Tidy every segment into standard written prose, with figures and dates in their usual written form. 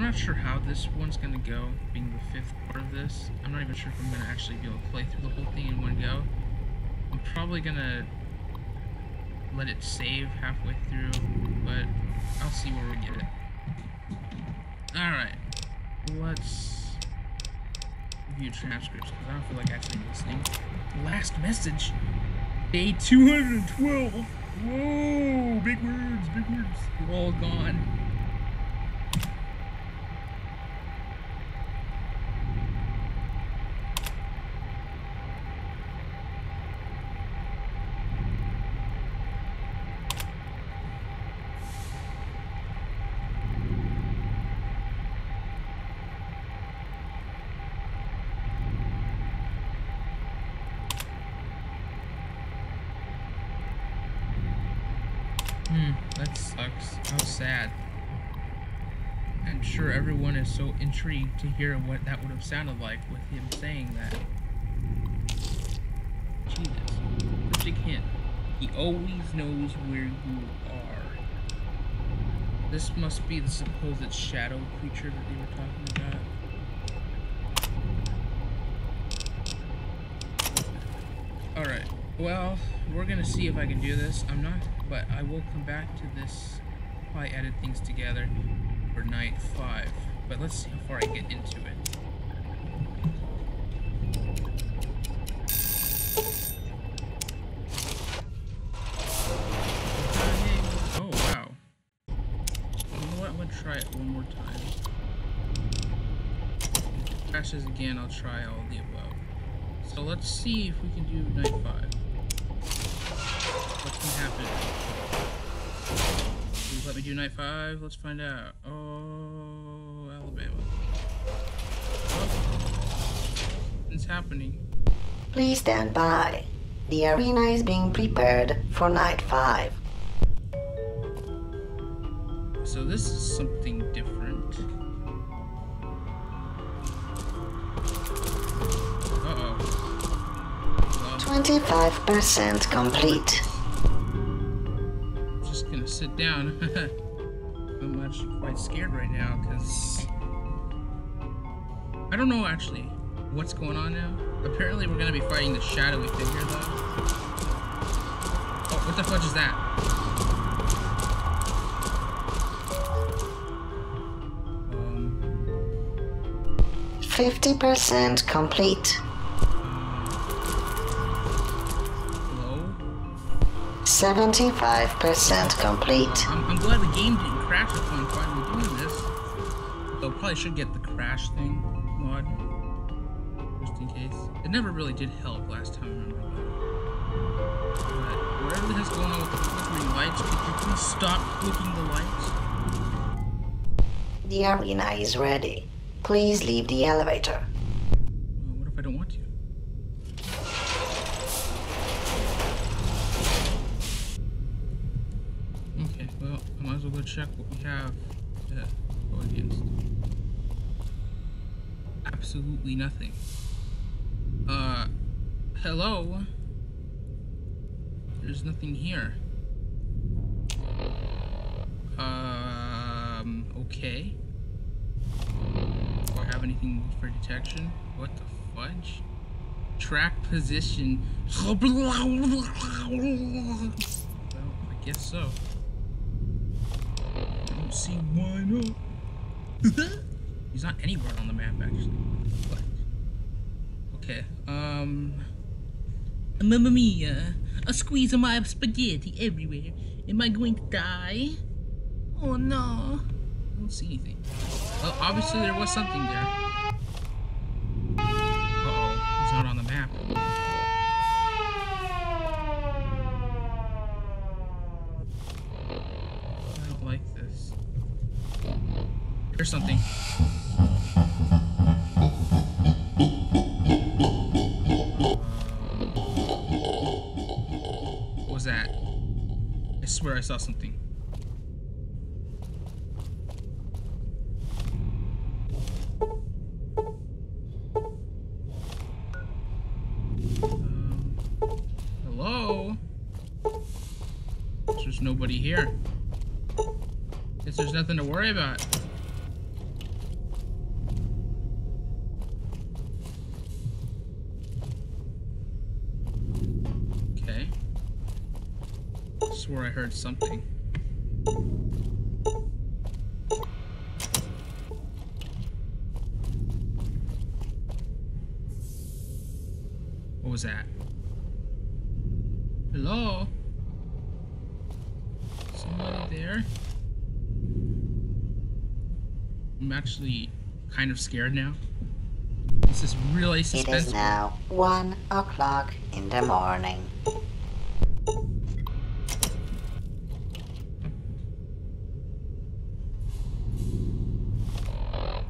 I'm not sure how this one's going to go, being the fifth part of this. I'm not even sure if I'm going to actually be able to play through the whole thing in one go. I'm probably going to let it save halfway through, but I'll see where we get it. Alright, let's view transcripts, because I don't feel like actually listening. Last message, day 212. Whoa, big words, big words. They're all gone. That sucks. How sad. I'm sure everyone is so intrigued to hear what that would have sounded like with him saying that. Jesus. Such a hint. He always knows where you are. This must be the supposed shadow creature that they were talking about. Alright, well, we're gonna see if I can do this. I'm not, but I will come back to this if I edit things together for night 5. But let's see how far I get into it. Oh, wow. You know what? I'm gonna try it one more time. If it crashes again, I'll try all the above. So let's see if we can do night 5. What's gonna happen? Please let me do night 5. Let's find out. Oh, Alabama. What's happening? Please stand by. The arena is being prepared for night 5. So this is something different. Uh-oh. 25% complete. Sit down. I'm actually quite scared right now because I don't know actually what's going on now. Apparently we're gonna be fighting the shadowy figure though. Oh, what the fudge is that? ...50% complete. Hello? 75% complete. I'm glad the game didn't crash if I'm finally doing this. Though probably should get the crash thing mod, just in case. It never really did help last time, I remember. But whatever the hell's going on with the flickering lights, could you please stop flicking the lights? The arena is ready. Please leave the elevator. What if I don't want to? We'll go check what we have to go against. Absolutely nothing. Hello? There's nothing here. Okay. Do I have anything for detection? What the fudge? Track position. Well, I guess so. See why not? He's not anywhere on the map actually. What? Okay. Mamma mia! A squeeze of my spaghetti everywhere. Am I going to die? Oh no! I don't see anything. Well, obviously there was something there. Uh-oh, he's not on the map. Or something. What was that? I swear I saw something. Hello? There's nobody here. Guess there's nothing to worry about. swore I heard something. What was that? Hello? Somebody there? I'm actually kind of scared now. This is really suspenseful. It is now 1 o'clock in the morning.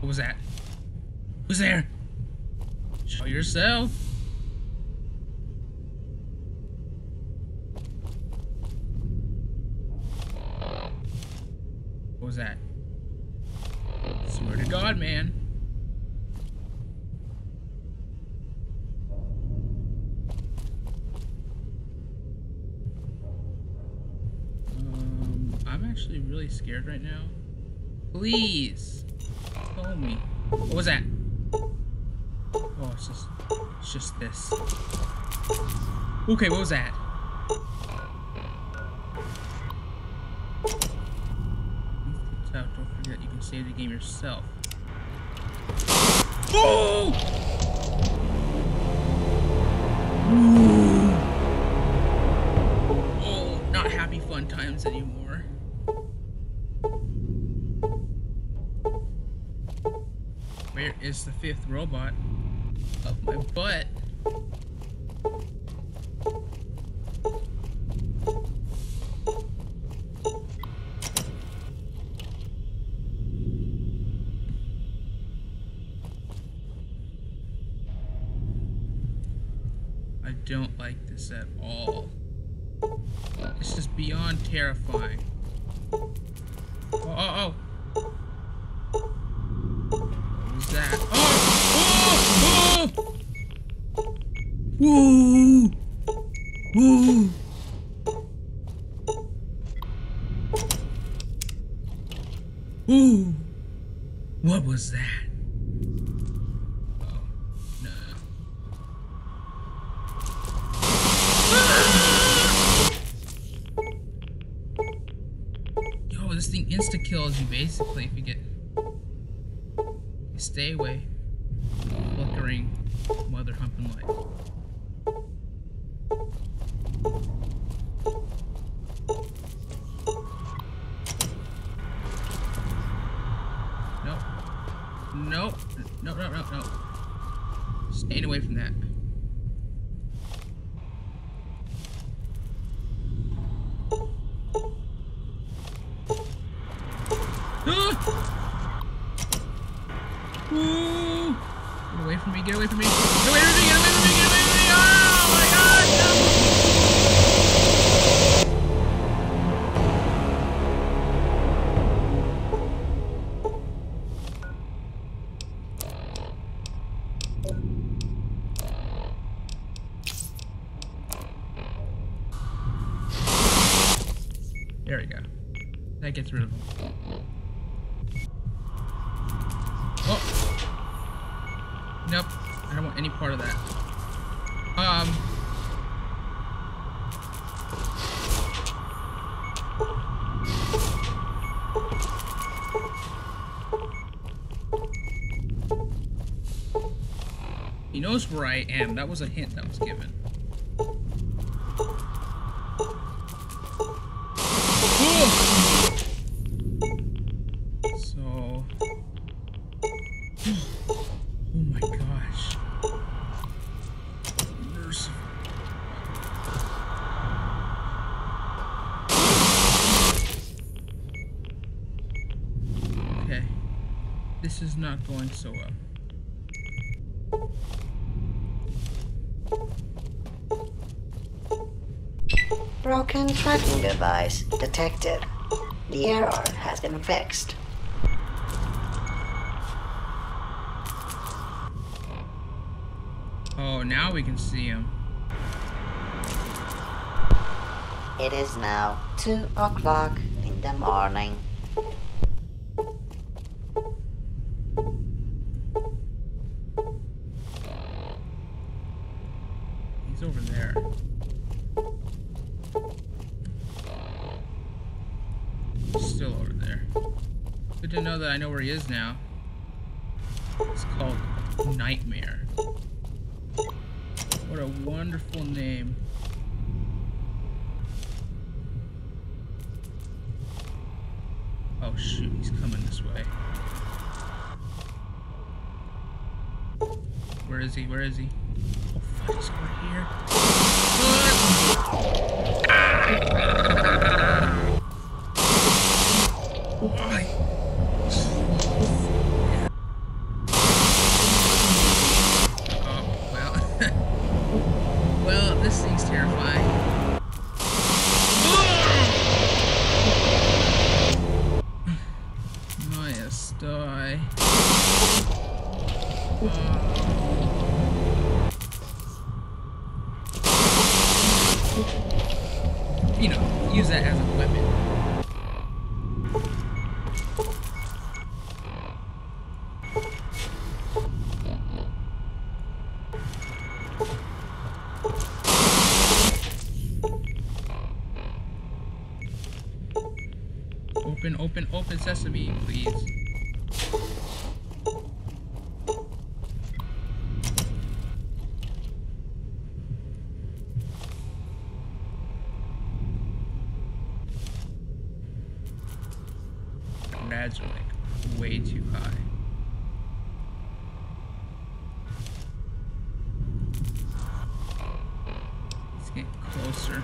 What was that? Who's there? Show yourself. What was that? Swear to God, man. I'm actually really scared right now. Please tell me. What was that? Oh, it's just this. Okay, what was that? Don't forget you can save the game yourself. Oh! Ooh. Oh, not happy fun times anymore. Where is the fifth robot? Up my butt. Don't like this at all. This is beyond terrifying. Oh, oh, oh. What was that? Oh! Oh! Oh! Woo! Woo! Woo! What was that? This thing insta-kills you basically if you get. You stay away. Flickering mother humping light. Nope. Nope. Nope, nope, nope, nope. Staying away from that. Ooh. Get away from me, get away from me, get away from me, get away from me, get away from me, oh my god, no. There we go. That gets rid of him. Nope, I don't want any part of that. He knows where I am. That was a hint that was given. This is not going so well. Broken tracking device detected. The error has been fixed. Oh, now we can see him. It is now 2 o'clock in the morning. Over there. Good to know that I know where he is now. It's called Nightmare. What a wonderful name. Oh shoot, he's coming this way. Where is he? Where is he? Oh fuck, he's over here. What? Why? Oh, well. Well, this thing's terrifying. Die. You know, use that as a weapon. Open, open, open sesame, please. Rads are like way too high. Let's get closer.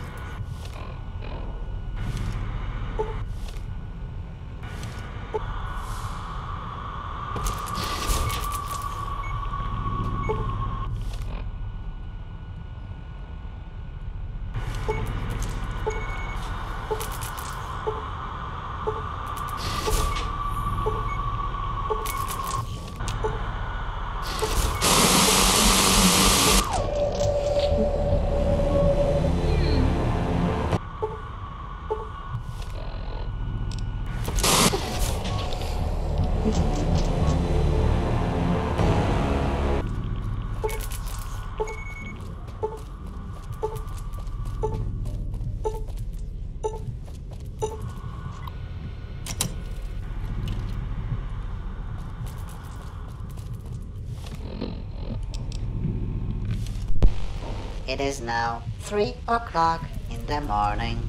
It is now 3 o'clock in the morning.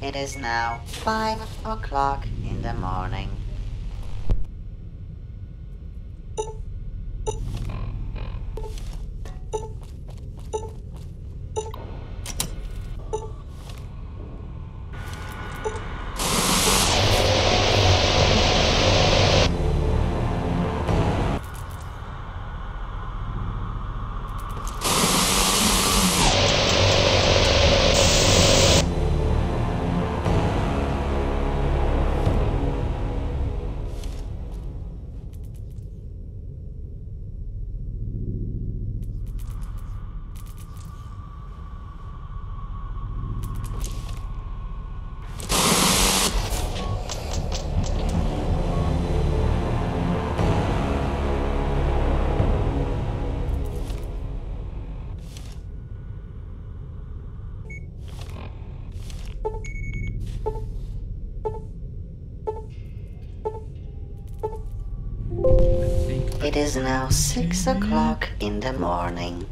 It is now 5 o'clock in the morning. It is now 6 o'clock in the morning.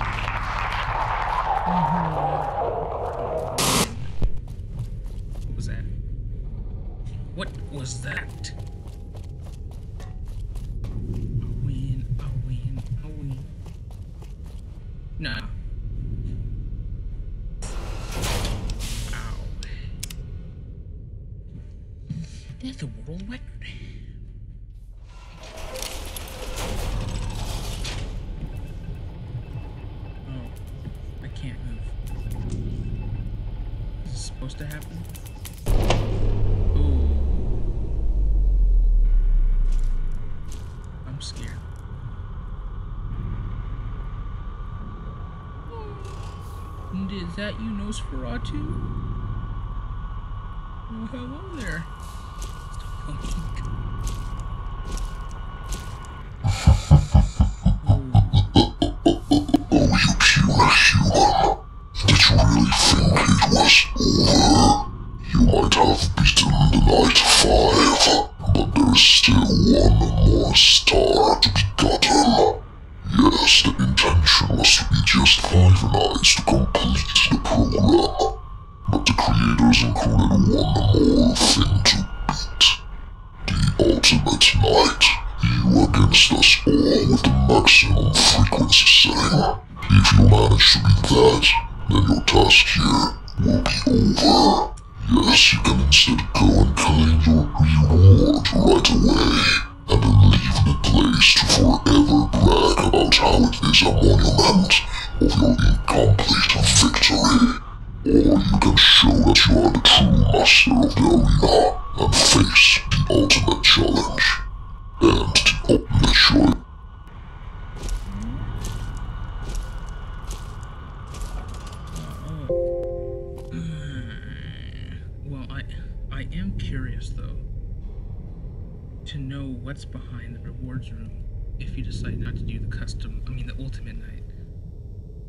I win. What was that? What was that? A win. Nah. Ow. That's a world record. To happen? Ooh. I'm scared. And is that you, Nosferatu? Oh, hello there.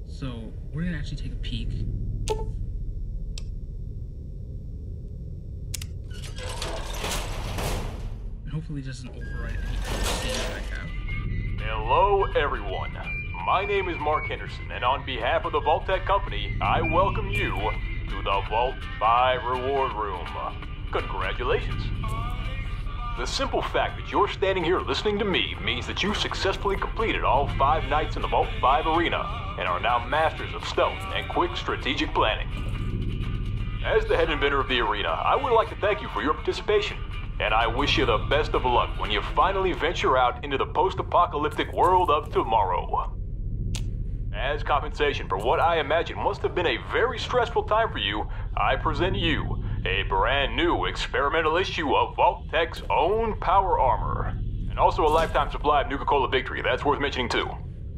So we're gonna actually take a peek. And hopefully it doesn't override anything that I have. Hello everyone. My name is Mark Henderson, and on behalf of the Vault-Tec company, I welcome you to the Vault 5 Reward Room. Congratulations. The simple fact that you're standing here listening to me means that you've successfully completed all 5 nights in the Vault 5 arena and are now masters of stealth and quick strategic planning. As the head inventor of the arena, I would like to thank you for your participation, and I wish you the best of luck when you finally venture out into the post-apocalyptic world of tomorrow. As compensation for what I imagine must have been a very stressful time for you, I present you a brand new experimental issue of Vault-Tec's own power armor. And also a lifetime supply of Nuka-Cola Victory, that's worth mentioning too.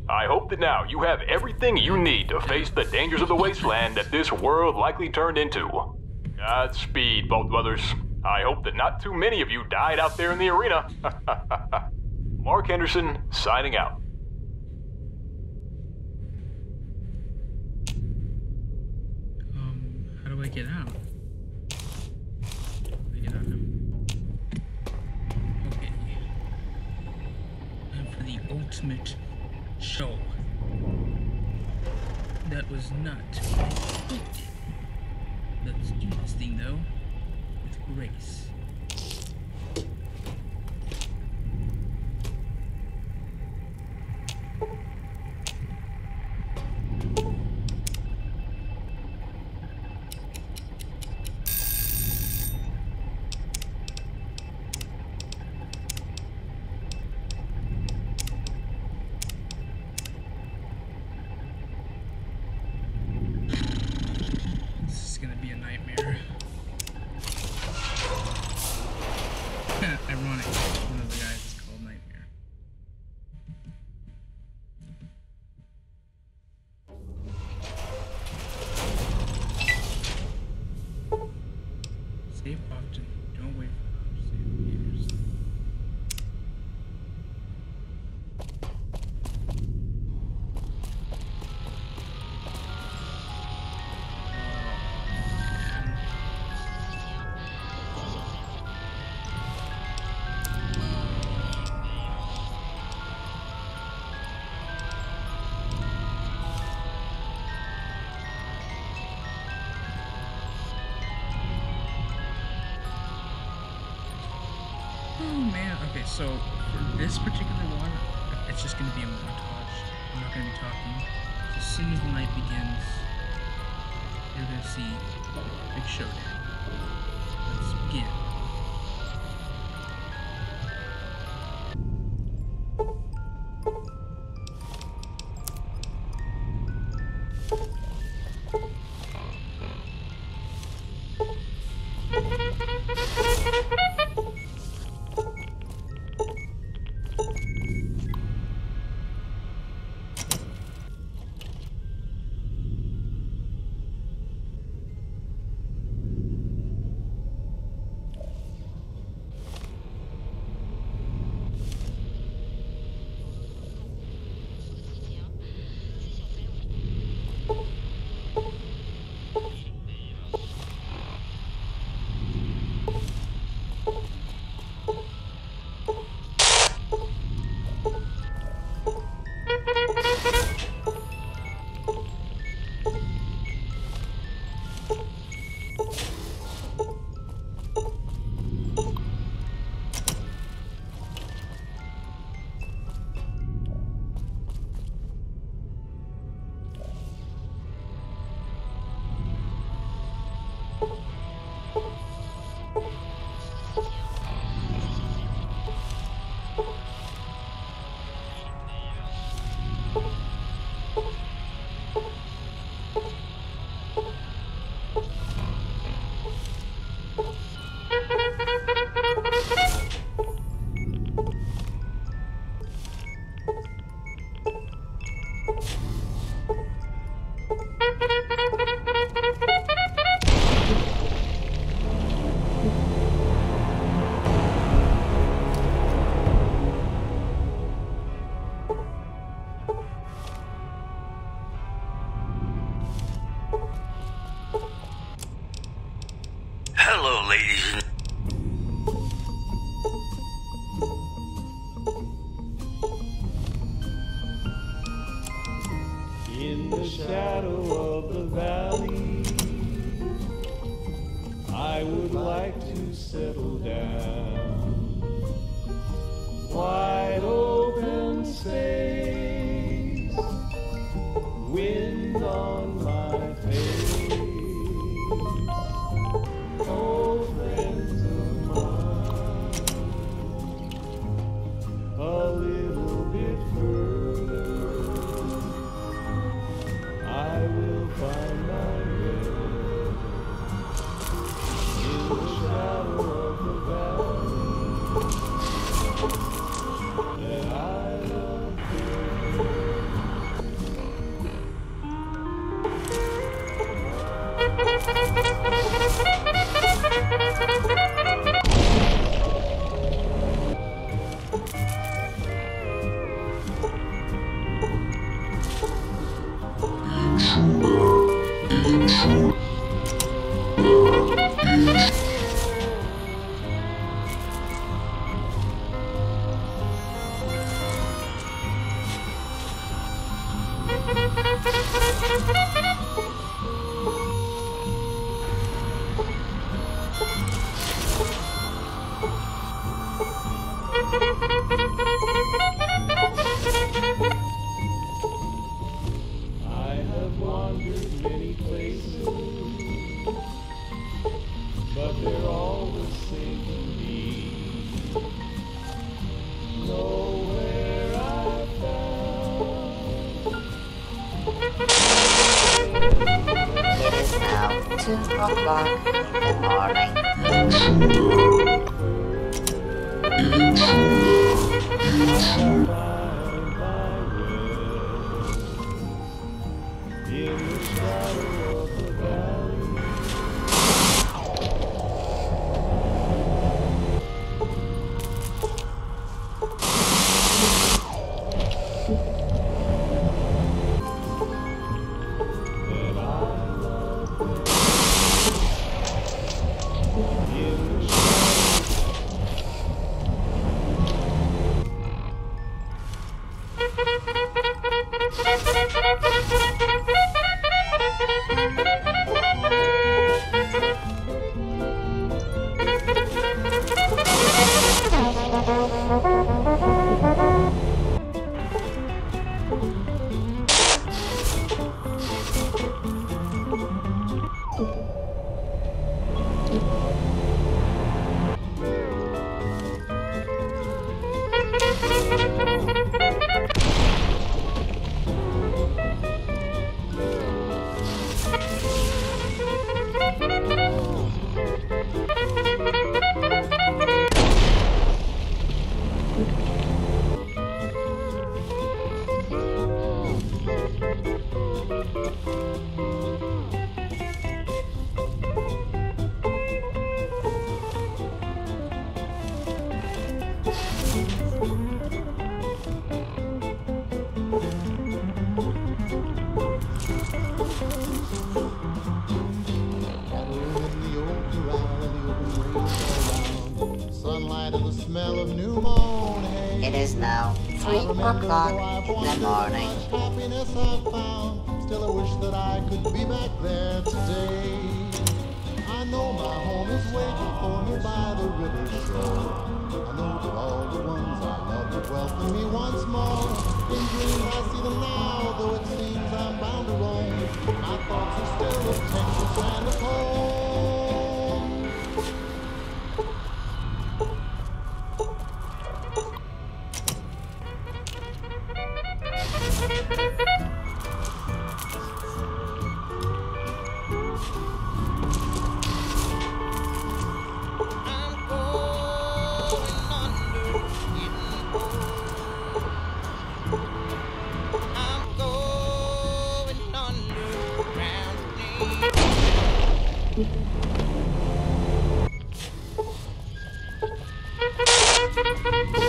I hope that now you have everything you need to face the dangers of the wasteland that this world likely turned into. Godspeed, Vault Brothers. I hope that not too many of you died out there in the arena. Mark Henderson, signing out. How do I get out? The ultimate show. That was not. Looks interesting though, with grace. So, for this particular one, it's just going to be a montage. I'm not going to be talking. So as soon as the night begins, you're going to see a big showdown. Let's begin. 2 o'clock in the morning. It is now 3 o'clock in the morning. Happiness I found. Still I wish that I could be back there today. I know my home is waiting for me by the river shore. I know that all the ones I love would welcome me once more. In dreams I see them now, though it seems I'm bound alone. My thoughts are still of Texas and of home.